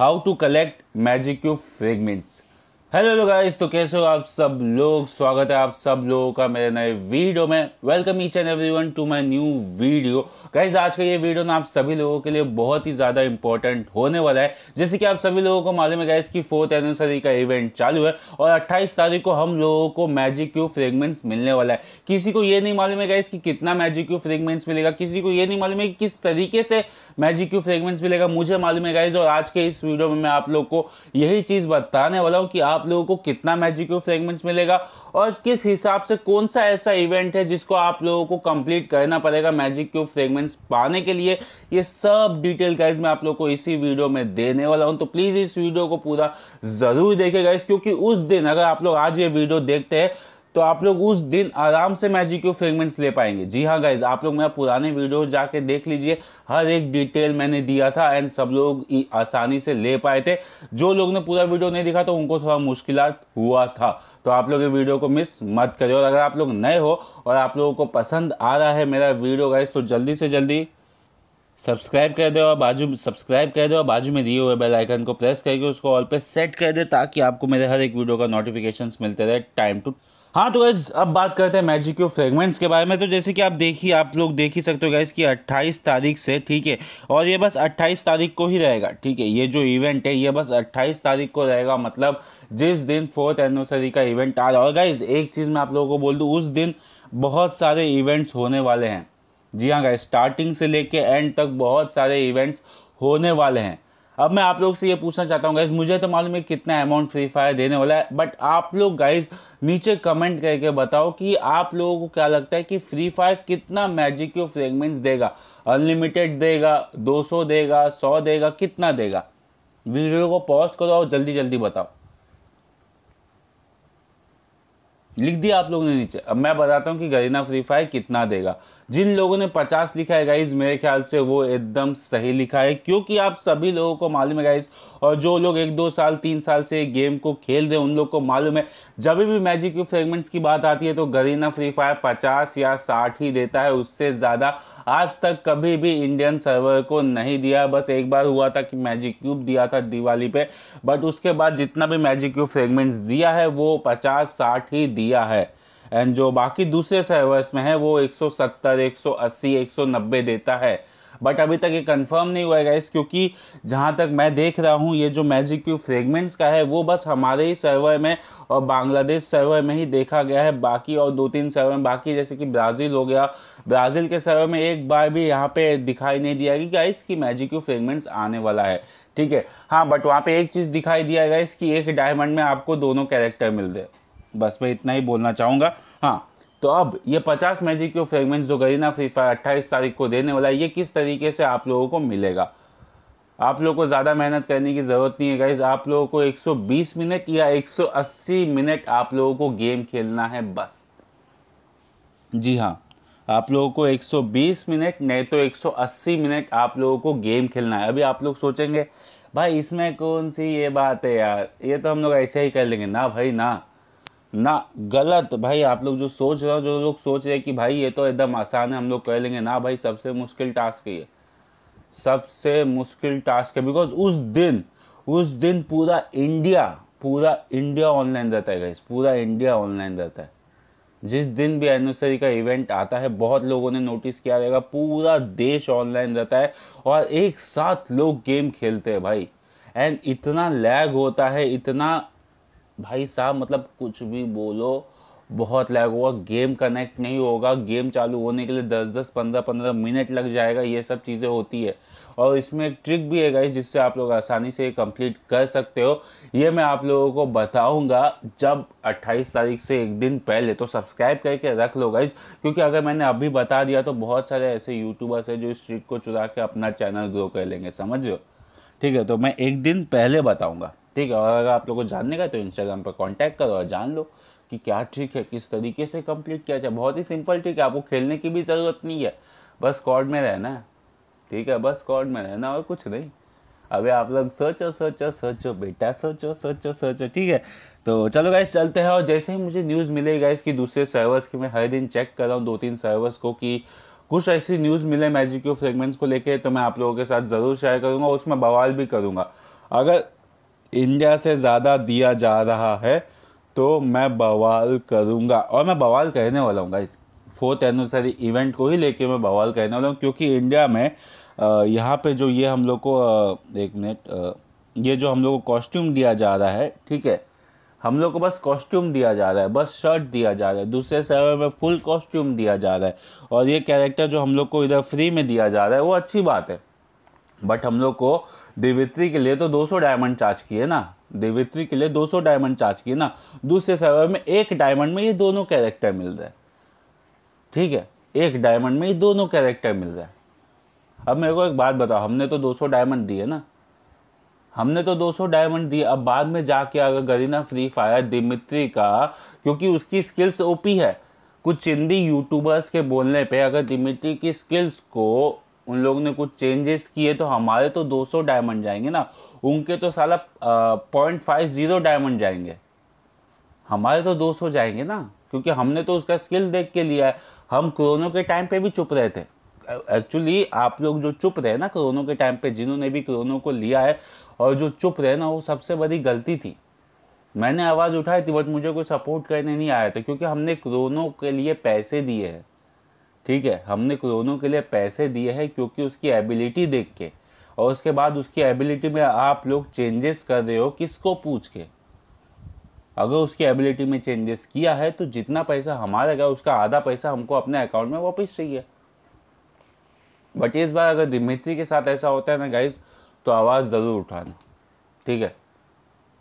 How to collect magic cube fragments. Hello guys, तो कैसे हो आप सब लोग। स्वागत है आप सब लोगों का मेरे नए वीडियो में। Welcome each and everyone to my new video. Guys आज का ये वीडियो ना आप सभी लोगों के लिए बहुत ही ज़्यादा इंपॉर्टेंट होने वाला है। जैसे कि आप सभी लोगों को मालूम है गाइस कि 4th एनिवर्सरी का इवेंट चालू है और 28 तारीख को हम लोगों को मैजिक क्यूब फ्रेगमेंट्स मिलने वाला है। किसी को ये नहीं मालूम है गाइस कि कितना मैजिक क्यूब फ्रेगमेंट्स मिलेगा, किसी को ये नहीं मालूम है कि किस तरीके से मैजिक क्यूब फ्रेगमेंट्स मिलेगा। मुझे मालूम है गाइस और आज के इस वीडियो में मैं आप लोग को यही चीज़ बताने वाला हूँ कि आप लोगों को कितना मैजिक क्यूब फ्रेगमेंट्स मिलेगा और किस हिसाब से कौन सा ऐसा इवेंट है जिसको आप लोगों को कंप्लीट करना पड़ेगा मैजिक क्यूब फ्रेगमेंट्स पाने के लिए। ये सब डिटेल गाइस मैं आप लोगों को इसी वीडियो में देने वाला हूं, तो प्लीज़ इस वीडियो को पूरा ज़रूर देखें गाइस, क्योंकि उस दिन अगर आप लोग आज ये वीडियो देखते हैं तो आप लोग उस दिन आराम से मैजिक क्यूब फ्रेगमेंट्स ले पाएंगे। जी हाँ गाइज, आप लोग मेरा पुराने वीडियो जाके देख लीजिए, हर एक डिटेल मैंने दिया था एंड सब लोग आसानी से ले पाए थे। जो लोग ने पूरा वीडियो नहीं देखा तो उनको थोड़ा मुश्किलात हुआ था, तो आप लोग ये वीडियो को मिस मत करें। और अगर आप लोग नए हो और आप लोगों को पसंद आ रहा है मेरा वीडियो गाइज, तो जल्दी से जल्दी सब्सक्राइब कर दो और बाजू में दिए हुए बेल आइकन को प्रेस करके उसको ऑल पे सेट कर दो, ताकि आपको मेरे हर एक वीडियो का नोटिफिकेशन मिलते रहे टाइम टू। हाँ तो गाइज अब बात करते हैं मैजिक क्यूब फ्रेगमेंट्स के बारे में। तो जैसे कि आप लोग देख ही सकते हो गाइज कि 28 तारीख से, ठीक है, और ये बस 28 तारीख को ही रहेगा, ठीक है। ये जो इवेंट है ये बस 28 तारीख को रहेगा, मतलब जिस दिन 4th एनिवर्सरी का इवेंट आ रहा है। और गाइज एक चीज़ मैं आप लोगों को बोल दूँ, उस दिन बहुत सारे इवेंट्स होने वाले हैं। जी हाँ गाइज, स्टार्टिंग से लेके एंड तक बहुत सारे इवेंट्स होने वाले हैं। अब मैं आप लोग से ये पूछना चाहता हूँ गाइज, मुझे तो मालूम है कितना अमाउंट फ्री फायर देने वाला है, बट आप लोग गाइज नीचे कमेंट करके बताओ कि आप लोगों को क्या लगता है कि फ्री फायर कितना मैजिक क्यूब फ्रेगमेंट्स देगा। अनलिमिटेड देगा, 200 देगा, 100 देगा, कितना देगा? वीडियो को पॉज करो और जल्दी जल्दी बताओ। लिख दिया आप लोगों ने नीचे। अब मैं बताता हूँ कि गरेना फ्री फायर कितना देगा। जिन लोगों ने 50 लिखा है गाइज, मेरे ख्याल से वो एकदम सही लिखा है, क्योंकि आप सभी लोगों को मालूम है गाइज, और जो लोग 1-2 साल 3 साल से गेम को खेल रहे हैं उन लोग को मालूम है, जब भी मैजिक क्यूब फ्रेगमेंट्स की बात आती है तो गरेना फ्री फायर 50 या 60 ही देता है। उससे ज़्यादा आज तक कभी भी इंडियन सर्वर को नहीं दिया। बस एक बार हुआ था कि मैजिक क्यूब दिया था दिवाली पे, बट उसके बाद जितना भी मैजिक क्यूब फ्रेगमेंट्स दिया है वो 50-60 ही दिया है। एंड जो बाकी दूसरे सर्वर्स में है वो 170, 180, 190 देता है, बट अभी तक ये कंफर्म नहीं हुआ है गाइस, क्योंकि जहाँ तक मैं देख रहा हूँ ये जो मैजिक क्यूब फ्रेगमेंट्स का है वो बस हमारे ही सर्वर में और बांग्लादेश सर्वर में ही देखा गया है। बाकी और 2-3 सर्वर में, बाकी जैसे कि ब्राज़ील हो गया, ब्राज़ील के सर्वर में एक बार भी यहाँ पे दिखाई नहीं दिया कि गाइस कि मैजिक क्यूब फ्रेगमेंट्स आने वाला है, ठीक है। हाँ बट वहाँ पर एक चीज़ दिखाई दिया है गाइस कि 1 डायमंड में आपको 2 कैरेक्टर मिल रहे, बस मैं इतना ही बोलना चाहूँगा। हाँ तो अब ये 50 मैजिक क्यूब फ्रेगमेंट्स जो गरेना फ्री फायर 28 तारीख को देने वाला है, ये किस तरीके से आप लोगों को मिलेगा? आप लोगों को ज़्यादा मेहनत करने की ज़रूरत नहीं है गाइज। आप लोगों को 120 मिनट या 180 मिनट आप लोगों को गेम खेलना है बस। जी हाँ, आप लोगों को 120 मिनट नहीं तो 180 मिनट आप लोगों को गेम खेलना है। अभी आप लोग सोचेंगे भाई इसमें कौन सी ये बात है यार, ये तो हम लोग ऐसे ही कर लेंगे ना भाई, ना गलत भाई। आप लोग जो सोच रहे हो, जो लोग सोच रहे हैं कि भाई ये तो एकदम आसान है हम लोग कर लेंगे, ना भाई, सबसे मुश्किल टास्क है ये, सबसे मुश्किल टास्क है। बिकॉज उस दिन पूरा इंडिया ऑनलाइन रहता है गाइस, पूरा इंडिया ऑनलाइन रहता है। जिस दिन भी एनिवर्सरी का इवेंट आता है, बहुत लोगों ने नोटिस किया रहेगा, पूरा देश ऑनलाइन रहता है और एक साथ लोग गेम खेलते हैं भाई। एंड इतना लैग होता है, इतना भाई साहब, मतलब कुछ भी बोलो बहुत लैग होगा, गेम कनेक्ट नहीं होगा, गेम चालू होने के लिए 10-10, 15-15 मिनट लग जाएगा। ये सब चीज़ें होती है और इसमें एक ट्रिक भी है गाइस जिससे आप लोग आसानी से कंप्लीट कर सकते हो। ये मैं आप लोगों को बताऊंगा जब 28 तारीख से एक दिन पहले, तो सब्सक्राइब करके रख लो गाइस, क्योंकि अगर मैंने अभी बता दिया तो बहुत सारे ऐसे यूट्यूबर्स हैं जो इस ट्रिक को चुरा के अपना चैनल ग्रो कर लेंगे, समझ लो, ठीक है। तो मैं एक दिन पहले बताऊँगा, ठीक है। और अगर आप लोगों को जानने का तो इंस्टाग्राम पर कांटेक्ट करो और जान लो कि क्या ट्रिक है, किस तरीके से कंप्लीट किया जाए। बहुत ही सिंपल ट्रिक है, आपको खेलने की भी ज़रूरत नहीं है, बस स्क्वाड में रहना है, ठीक है, बस स्क्वाड में रहना और कुछ नहीं। अभी आप लोग सोचो बेटा, ठीक है। तो चलो गाइस चलते हैं, और जैसे ही मुझे न्यूज़ मिलेगी गाइस कि दूसरे सर्वर्स की, मैं हर दिन चेक कर रहा हूँ 2-3 सर्वर्स को कि कुछ ऐसी न्यूज़ मिले मैजिक क्यूब फ्रेगमेंट्स को लेकर, तो मैं आप लोगों के साथ ज़रूर शेयर करूँगा, उसमें बवाल भी करूँगा। अगर इंडिया से ज़्यादा दिया जा रहा है तो मैं बवाल करूँगा, और मैं बवाल कहने वाला हूँ गाइस। फोर्थ एनिवर्सरी इवेंट को ही लेके मैं बवाल कहने वाला हूँ, क्योंकि इंडिया में यहाँ पे जो ये हम लोग को एक मिनट, ये जो हम लोग को कॉस्ट्यूम दिया जा रहा है, ठीक है, हम लोग को बस कॉस्ट्यूम दिया जा रहा है, बस शर्ट दिया जा रहा है, दूसरे सर्वर में फुल कॉस्ट्यूम दिया जा रहा है, और ये कैरेक्टर जो हम लोग को इधर फ्री में दिया जा रहा है वो अच्छी बात है। बट हम लोग को दिमित्री के लिए तो 200 डायमंड चार्ज किए ना, दिमित्री के लिए 200 डायमंड चार्ज किए ना, दूसरे सर्वर में 1 डायमंड में ये दोनों कैरेक्टर मिल रहा है, ठीक है, 1 डायमंड में ये दोनों कैरेक्टर मिल रहा है। अब मेरे को एक बात बताओ, हमने तो 200 डायमंड दिए ना, हमने तो 200 डायमंड दिए, अब बाद में जाके अगर गरीना फ्री फायर दिमित्री का, क्योंकि उसकी स्किल्स ओपी है, कुछ हिंदी यूट्यूबर्स के बोलने पे अगर दिमित्री की स्किल्स को उन लोगों ने कुछ चेंजेस किए तो हमारे तो 200 डायमंड जाएंगे ना, उनके तो साला 0.50 डायमंड जाएंगे, हमारे तो 200 जाएंगे ना, क्योंकि हमने तो उसका स्किल देख के लिया है। हम कोरोना के टाइम पे भी चुप रहे थे, एक्चुअली आप लोग जो चुप रहे ना कोरोना के टाइम पे, जिन्होंने भी कोरोना को लिया है और जो चुप रहे ना, वो सबसे बड़ी गलती थी। मैंने आवाज़ उठाई थी बट मुझे कोई सपोर्ट करने नहीं आया था, क्योंकि हमने कोरोना के लिए पैसे दिए हैं, ठीक है, हमने कोरोना के लिए पैसे दिए हैं, क्योंकि उसकी एबिलिटी देख के, और उसके बाद उसकी एबिलिटी में आप लोग चेंजेस कर रहे हो किसको पूछ के। अगर उसकी एबिलिटी में चेंजेस किया है तो जितना पैसा हमारा गया उसका आधा पैसा हमको अपने अकाउंट में वापस चाहिए। बट इस बार अगर दिमित्री के साथ ऐसा होता है ना गाइज, तो आवाज़ ज़रूर उठाना, ठीक है,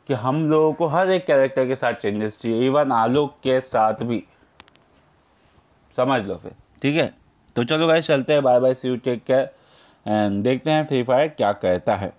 कि हम लोगों को हर एक कैरेक्टर के साथ चेंजेस चाहिए, इवन आलोक के साथ भी, समझ लो फिर, ठीक है। तो चलो गाइज चलते हैं, bye bye, see you, take care, and देखते हैं फ्री फायर क्या कहता है।